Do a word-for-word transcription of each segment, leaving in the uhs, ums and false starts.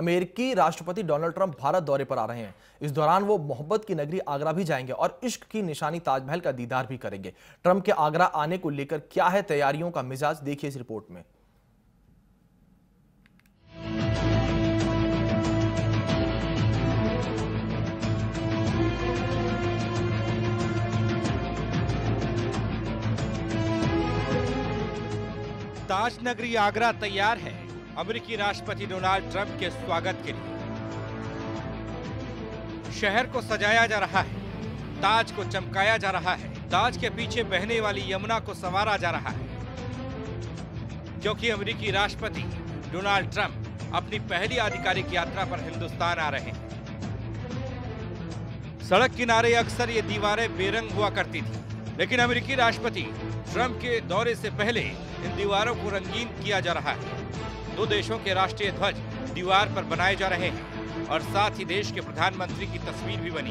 अमेरिकी राष्ट्रपति Donald Trump Bharat दौरे पर आ रहे हैं। इस दौरान वो मोहब्बत की नगरी आगरा भी जाएंगे और इश्क की निशानी ताजमहल का दीदार भी करेंगे। ट्रंप के आगरा आने को लेकर क्या है तैयारियों का मिजाज, देखिए इस रिपोर्ट में। ताज नगरी आगरा तैयार है अमेरिकी राष्ट्रपति डोनाल्ड ट्रंप के स्वागत के लिए। शहर को सजाया जा रहा है, ताज को चमकाया जा रहा है, ताज के पीछे बहने वाली यमुना को संवारा जा रहा है, क्योंकि अमेरिकी राष्ट्रपति डोनाल्ड ट्रंप अपनी पहली आधिकारिक यात्रा पर हिंदुस्तान आ रहे हैं। सड़क किनारे अक्सर ये दीवारें बेरंग हुआ करती थी, लेकिन अमेरिकी राष्ट्रपति ट्रंप के दौरे से पहले इन दीवारों को रंगीन किया जा रहा है। दो देशों के राष्ट्रीय ध्वज दीवार पर बनाए जा रहे हैं और साथ ही देश के प्रधानमंत्री की तस्वीर भी बनी,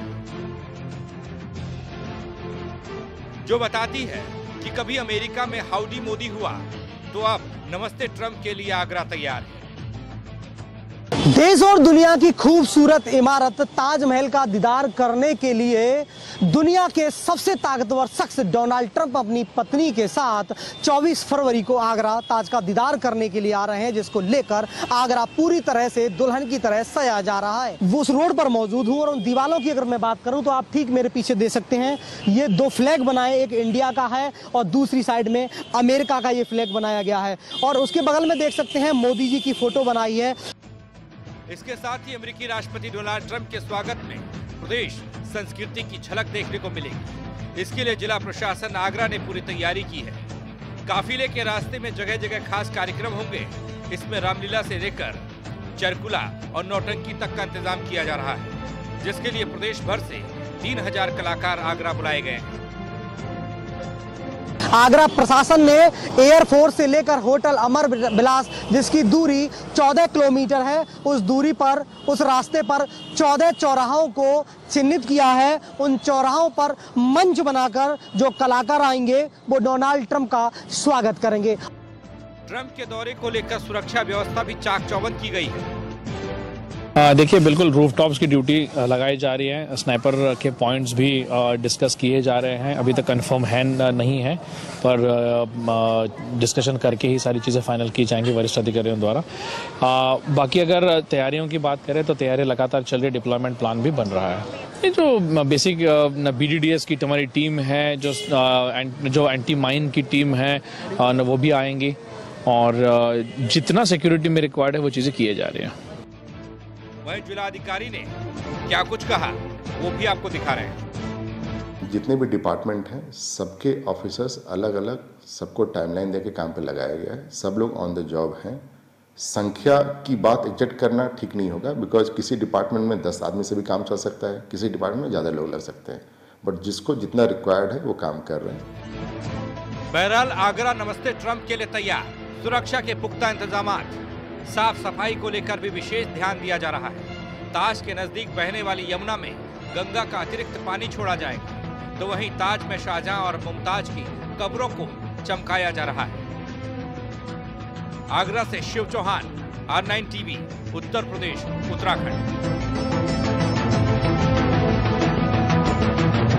जो बताती है कि कभी अमेरिका में हाउडी मोदी हुआ तो अब नमस्ते ट्रंप के लिए आगरा तैयार है। देश और दुनिया की खूबसूरत इमारत ताजमहल का दीदार करने के लिए दुनिया के सबसे ताकतवर शख्स डोनाल्ड ट्रंप अपनी पत्नी के साथ चौबीस फरवरी को आगरा ताज का दीदार करने के लिए आ रहे हैं, जिसको लेकर आगरा पूरी तरह से दुल्हन की तरह सया जा रहा है। वो उस रोड पर मौजूद हूँ और उन दीवारों की अगर मैं बात करूँ तो आप ठीक मेरे पीछे दे सकते हैं, ये दो फ्लैग बनाए, एक इंडिया का है और दूसरी साइड में अमेरिका का ये फ्लैग बनाया गया है और उसके बगल में देख सकते हैं मोदी जी की फोटो बनाई है। इसके साथ ही अमेरिकी राष्ट्रपति डोनाल्ड ट्रंप के स्वागत में प्रदेश संस्कृति की झलक देखने को मिलेगी। इसके लिए जिला प्रशासन आगरा ने पूरी तैयारी की है। काफिले के रास्ते में जगह जगह खास कार्यक्रम होंगे। इसमें रामलीला से लेकर चरकुला और नौटंकी तक का इंतजाम किया जा रहा है, जिसके लिए प्रदेश भर से तीन हजार कलाकार आगरा बुलाए गए हैं। आगरा प्रशासन ने एयरफोर्स से लेकर होटल अमर बिलास, जिसकी दूरी चौदह किलोमीटर है, उस दूरी पर उस रास्ते पर चौदह चौराहों को चिन्हित किया है। उन चौराहों पर मंच बनाकर जो कलाकार आएंगे वो डोनाल्ड ट्रंप का स्वागत करेंगे। ट्रंप के दौरे को लेकर सुरक्षा व्यवस्था भी चाक चौबंद की गई है। देखिए, बिल्कुल रूफटॉप्स की ड्यूटी लगाई जा रही है, स्नाइपर के पॉइंट्स भी डिस्कस किए जा रहे हैं। अभी तक कंफर्म है नहीं है, पर डिस्कशन करके ही सारी चीज़ें फाइनल की जाएंगी वरिष्ठ अधिकारियों द्वारा। बाकी अगर तैयारियों की बात करें तो तैयारी लगातार चल रही है, डिप्लॉयमेंट प्लान भी बन रहा है। ये जो basic B D D S की तुम्हारी टीम है, जो जो एंटी माइन की टीम है, वो भी आएंगी और जितना सिक्योरिटी में रिक्वायर्ड है वो चीज़ें किए जा रही हैं। वहीं जिलाधिकारी ने क्या कुछ कहा वो भी आपको दिखा रहे हैं। जितने भी डिपार्टमेंट हैं सबके ऑफिसर्स अलग अलग, सबको टाइमलाइन देके काम पे लगाया गया है। सब लोग ऑन द जॉब हैं। संख्या की बात एग्जैक्ट करना ठीक नहीं होगा, बिकॉज किसी डिपार्टमेंट में दस आदमी से भी काम चल सकता है, किसी डिपार्टमेंट में ज़्यादा लोग लग सकते हैं, बट जिसको जितना रिक्वायर्ड है वो काम कर रहे हैं। बहरहाल आगरा नमस्ते ट्रंप के लिए तैयार, सुरक्षा के पुख्ता इंतजाम, साफ सफाई को लेकर भी विशेष ध्यान दिया जा रहा है। ताज के नजदीक बहने वाली यमुना में गंगा का अतिरिक्त पानी छोड़ा जाएगा, तो वहीं ताज में शाहजहां और मुमताज की कब्रों को चमकाया जा रहा है। आगरा से Shiv Chauhan, R nine TV, Uttar Pradesh Uttarakhand.